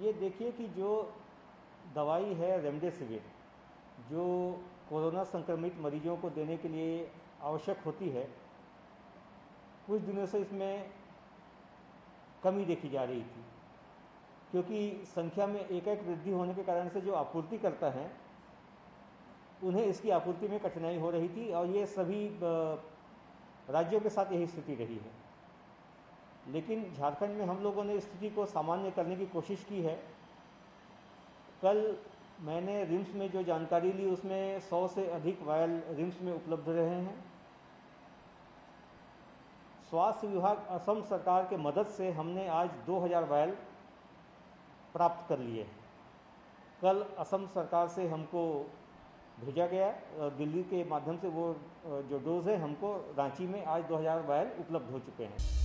ये देखिए कि जो दवाई है रेमडेसिविर, जो कोरोना संक्रमित मरीजों को देने के लिए आवश्यक होती है, कुछ दिनों से इसमें कमी देखी जा रही थी, क्योंकि संख्या में एक वृद्धि होने के कारण से जो आपूर्ति करता है उन्हें इसकी आपूर्ति में कठिनाई हो रही थी और ये सभी राज्यों के साथ यही स्थिति रही है। लेकिन झारखंड में हम लोगों ने स्थिति को सामान्य करने की कोशिश की है। कल मैंने रिम्स में जो जानकारी ली उसमें 100 से अधिक वायल रिम्स में उपलब्ध रहे हैं। स्वास्थ्य विभाग असम सरकार के मदद से हमने आज 2000 वायल प्राप्त कर लिए हैं। कल असम सरकार से हमको भेजा गया, दिल्ली के माध्यम से वो जो डोज है हमको रांची में आज 2000 वायल उपलब्ध हो चुके हैं।